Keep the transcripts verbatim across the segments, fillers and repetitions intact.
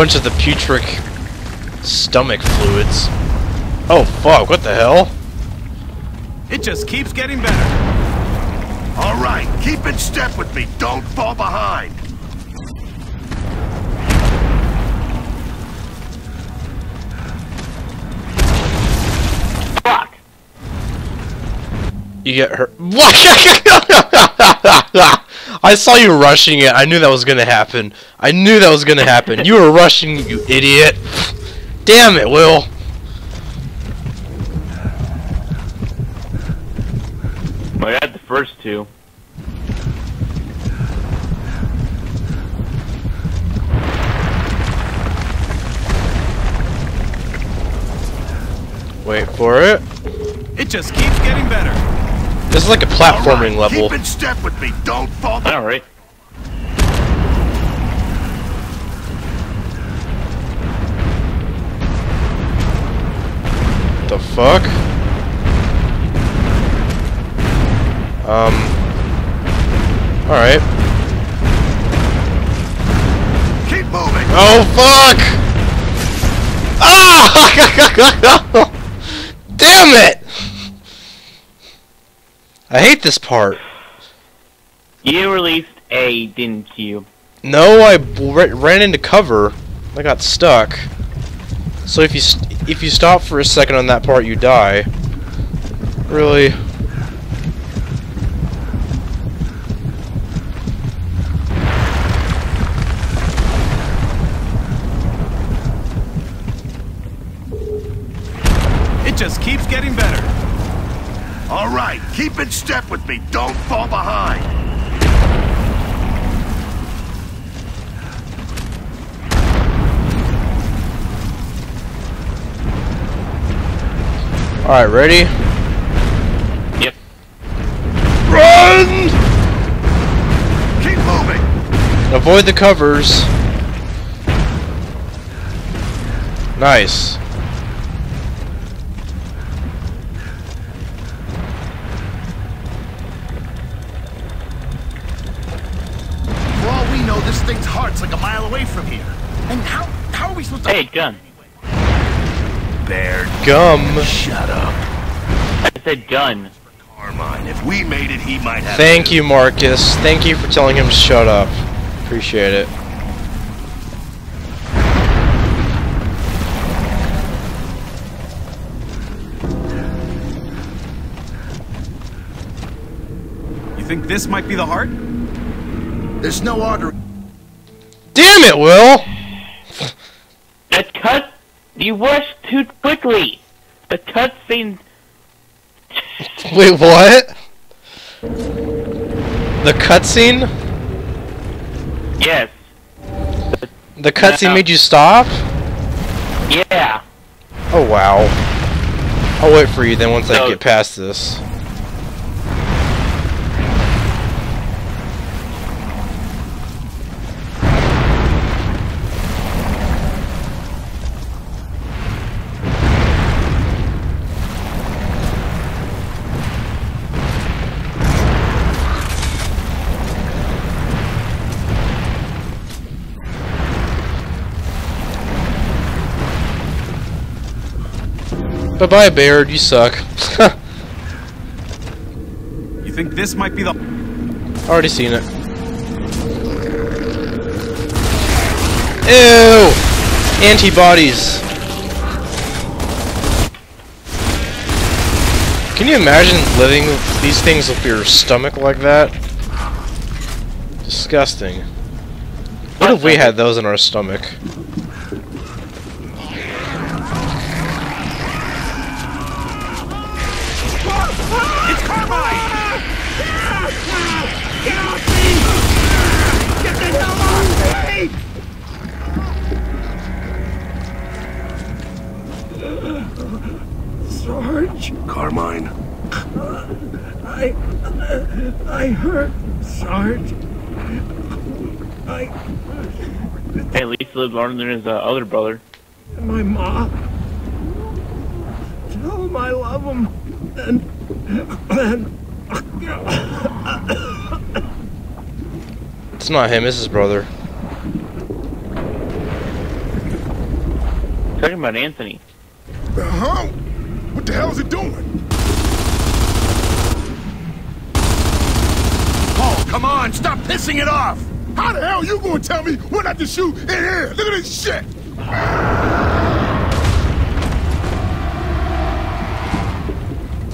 bunch of the putric stomach fluids. Oh fuck, what the hell? It just keeps getting better. Alright, keep in step with me. Don't fall behind. Fuck. You get hurt. I saw you rushing it. I knew that was gonna happen. I knew that was gonna happen. You were rushing, you idiot. Damn it, Will. I had the first two. Wait for it. It just keeps getting better. This is like a platforming right, level. Keep in step with me. Don't fall. All right. The fuck? Um. All right. Keep moving. Oh fuck! Ah! Damn it! I hate this part. You released A, didn't you? No, I ran into cover. I got stuck. So if you st if you stop for a second on that part, you die. Really? It just keeps getting better. All right, keep in step with me. Don't fall behind. All right, ready? Yep. Run! Keep moving. Avoid the covers. Nice. This thing's heart's like a mile away from here. And how how are we supposed to? Hey, gun. Bear gum. Shut up. I said gun. Carmine, if we made it, he might have. Thank you, Marcus. Thank you for telling him to shut up. Appreciate it. You think this might be the heart? There's no order. Damn it, Will! That cut... You rushed too quickly! The cut seemed... Wait, what? The cutscene? Yes. The cutscene no. made you stop? Yeah. Oh, wow. I'll wait for you then once no. I get past this. Bye bye, Baird, you suck. You think this might be the. Already seen it. Ew! Antibodies! Can you imagine living with these things with your stomach like that? Disgusting. What if we had those in our stomach? Sarge? Carmine? I... I hurt, Sarge. I... Hey, at least he lived longer than his uh, other brother. And my ma. Tell him I love him. And... and... It's not him, it's his brother. Talking about Anthony. The huh? What the hell is it doing? Oh, come on! Stop pissing it off! How the hell you gonna tell me when I to shoot in here? Look at this shit!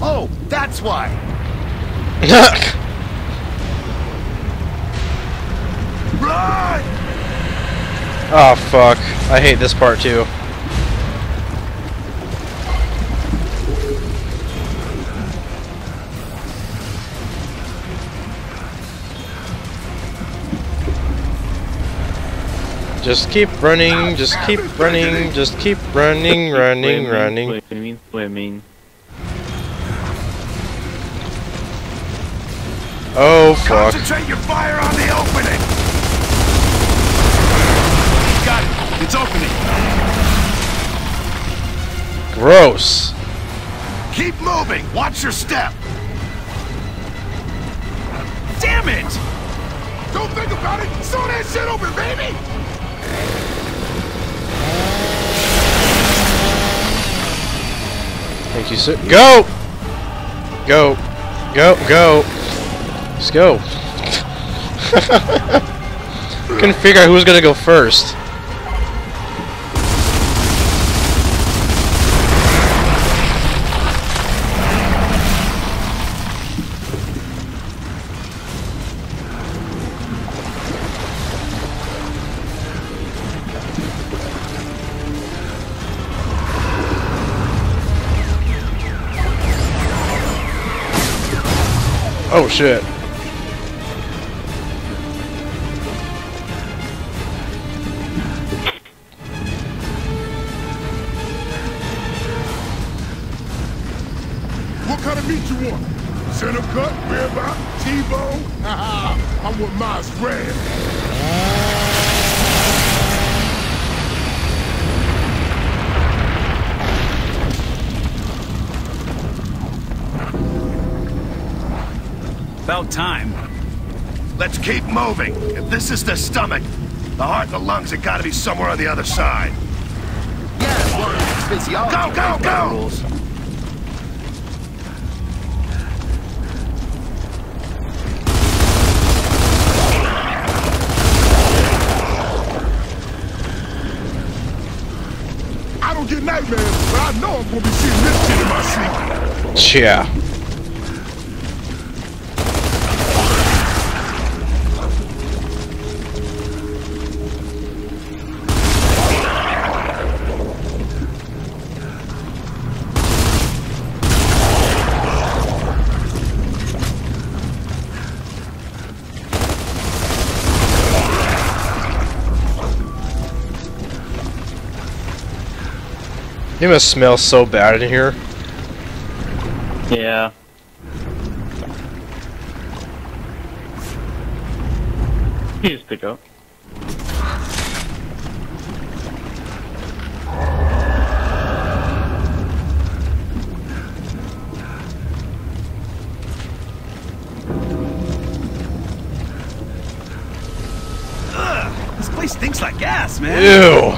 Oh, that's why. Run! Oh fuck! I hate this part too. Just keep running, just keep running, just keep running, running, running. Swimming, swimming. Oh fuck. Concentrate your fire on the opening. Got it. It's opening. Gross. Keep moving. Watch your step. Damn it! Don't think about it. Sew that shit open, baby! Thank you, sir. Go! Go. Go, go. Let's go. Couldn't figure out who was gonna go first. Oh shit. What kind of meat you want? Center cut, rib out, T-bone? Haha, I want my spread. About time. Let's keep moving. If this is the stomach, the heart, the lungs, it gotta be somewhere on the other side. Yeah, well, it's physiology. Go, go, go! Rules. I don't get nightmares, but I know I'm gonna be seeing this shit in my sleep. Yeah. It must smell so bad in here. Yeah. You just pick up. Ugh, this place stinks like gas, man. Ew.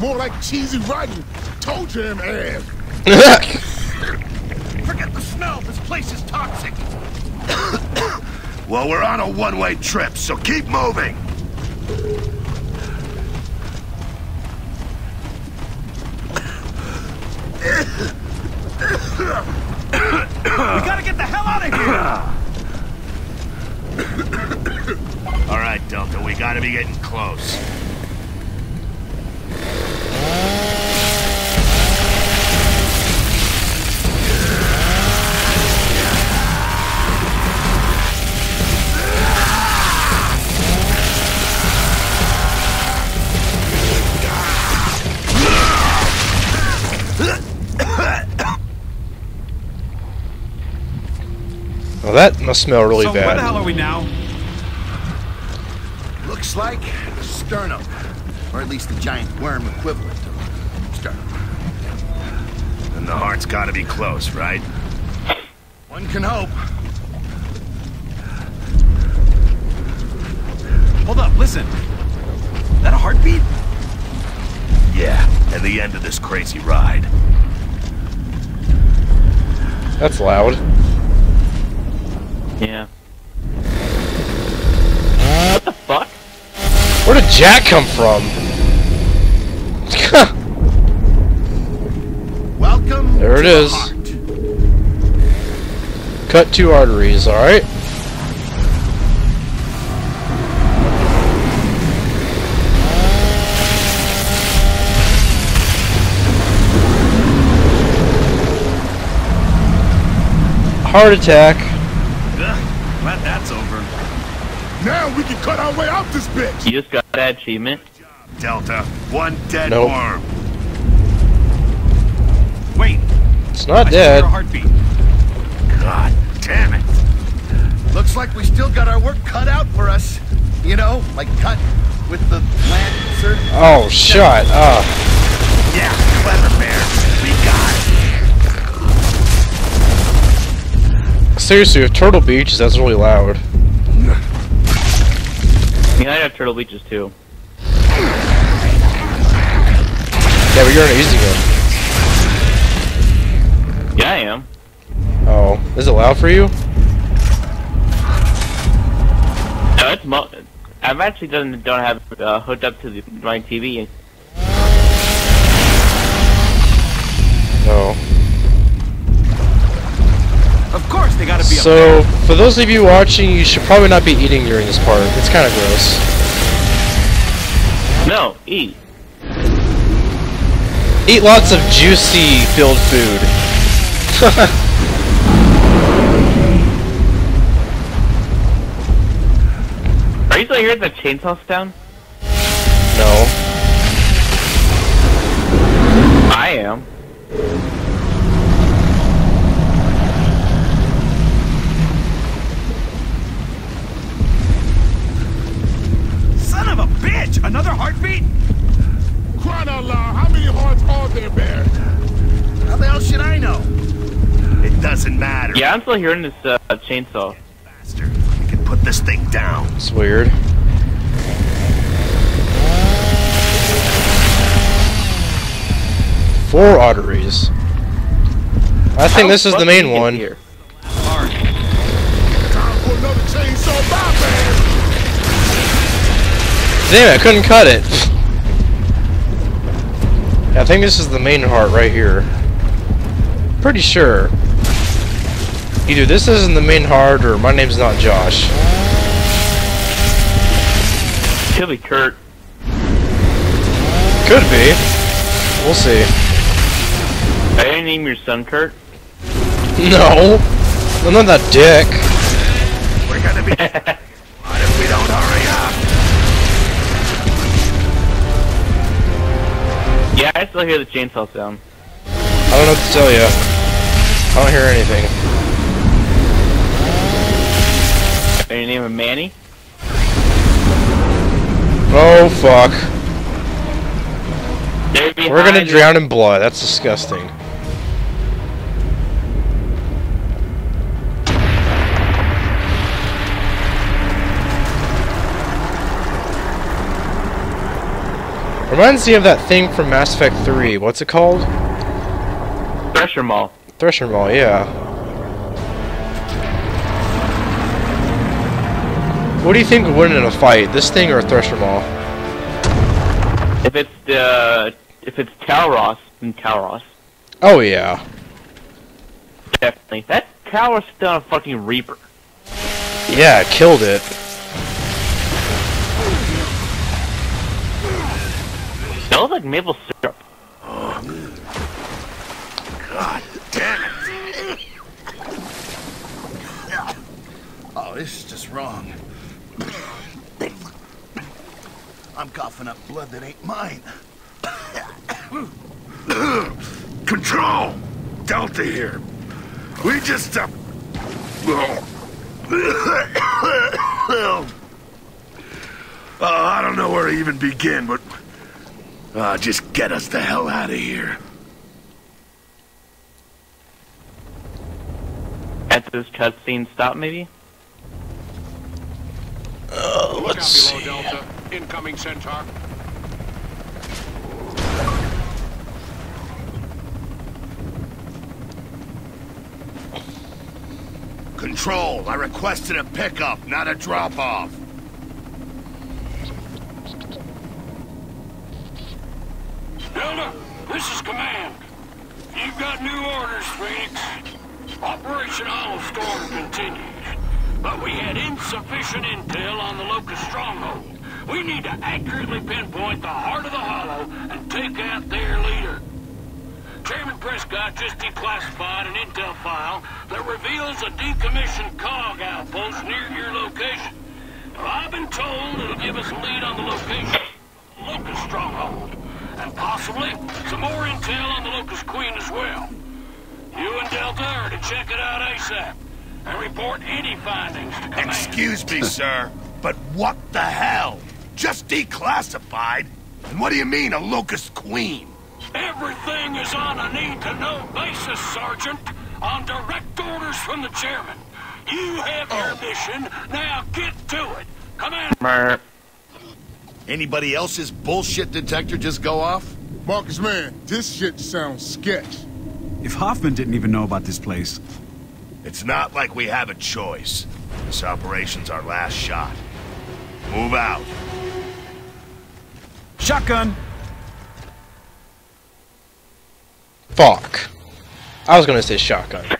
More like cheesy rotten toe jam ass. Forget the smell. This place is toxic. Well, we're on a one-way trip, so keep moving. We gotta get the hell out of here. All right, Delta. We gotta be getting close. That must smell really so bad. So where the hell are we now? Looks like the sternum, or at least the giant worm equivalent of sternum. And the heart's got to be close, right? One can hope. Hold up, listen. Is that a heartbeat? Yeah, and the end of this crazy ride. That's loud. Yeah. What the fuck? Where did Jack come from? Welcome. There it is. Heart. Cut two arteries, alright? Heart attack. Ugh, glad that's over. Now we can cut our way out this bitch. You just got that achievement. Delta, one dead nope. arm. Wait, it's not I dead. Hear a heartbeat. God damn it! Looks like we still got our work cut out for us. You know, like cut with the Lancer. Oh, shut up. Yeah, clever bear. We got it. Seriously, if Turtle Beach, that's really loud. Yeah, I have Turtle Beaches too. Yeah, but you're an easy gun. Yeah, I am. Oh, is it loud for you? No, it's mo I've actually done don't have uh, hooked up to the, my T V. Oh. Of course they gotta be so, up there. For those of you watching, you should probably not be eating during this part. It's kind of gross. No, eat. Eat lots of juicy-filled food. Are you still here at the chainsaw stand? No. I am. Another heartbeat? Quanala, how many hearts are there, Bear? How the hell should I know? It doesn't matter. Yeah, I'm still hearing this uh, chainsaw. Faster, we can put this thing down. It's weird. Four arteries. I think how this is the main one. Here. Hard. Time for another chainsaw, bye, Bear. Damn it, I couldn't cut it. I think this is the main heart right here. Pretty sure. Either this isn't the main heart or my name's not Josh. Could be Kurt. Could be. We'll see. I didn't name your son Kurt. No. I'm not that dick. We're gonna be what if we don't hurry up? Yeah, I still hear the chainsaw sound. I don't know what to tell you. I don't hear anything. Are you named Manny? Oh, fuck. We're gonna drown in blood. That's disgusting. Reminds me of that thing from Mass Effect three. What's it called? Thresher Maw. Thresher Maw, yeah. What do you think would win in a fight? This thing or a Thresher Maw? If it's the uh, if it's Talros, then Talros. Oh yeah. Definitely. That Talros is still a fucking Reaper. Yeah, it killed it. Smells like maple syrup. Oh. God damn it! Oh, this is just wrong. I'm coughing up blood that ain't mine. Control, Delta here. We just uh... uh, I don't know where to even begin, but. Uh, just get us the hell out of here. At this cutscene stop, maybe? Uh, let's see. Incoming Centaur. Control, I requested a pickup, not a drop-off. Delta, this is command. You've got new orders, Phoenix. Operation Isle of Storm continues, but we had insufficient intel on the Locust Stronghold. We need to accurately pinpoint the heart of the hollow and take out their leader. Chairman Prescott just declassified an intel file that reveals a decommissioned C O G outpost near your location. Now, I've been told it'll give us a lead on the location of the Locust Stronghold, and possibly some more intel on the Locust Queen as well. You and Delta are to check it out ASAP and report any findings to command. Excuse me, sir, but what the hell? Just declassified? And what do you mean, a Locust Queen? Everything is on a need-to-know basis, Sergeant. On direct orders from the Chairman. You have oh. your mission. Now get to it. Commander. Anybody else's bullshit detector just go off? Marcus, man, this shit sounds sketch. If Hoffman didn't even know about this place... It's not like we have a choice. This operation's our last shot. Move out. Shotgun! Fuck. I was gonna say shotgun. I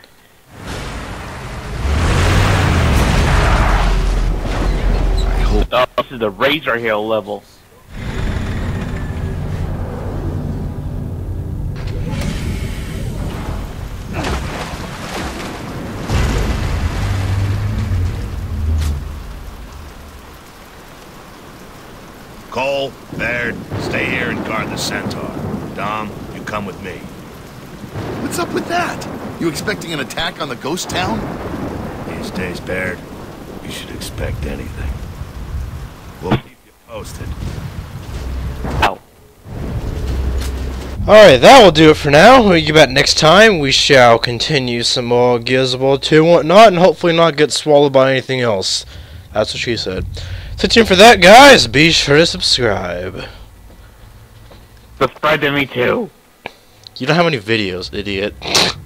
hope. Oh, this is the Razor Hill level. Cole, Baird, stay here and guard the Centaur. Dom, you come with me. What's up with that? You expecting an attack on the ghost town? These days, Baird, you should expect anything. We'll keep you posted. Ow. Alright, that will do it for now. When we get back next time, we shall continue some more Gears of War two and whatnot, and hopefully not get swallowed by anything else. That's what she said. Stay tuned for that, guys. Be sure to subscribe. Subscribe to me, too. You don't have any videos, idiot.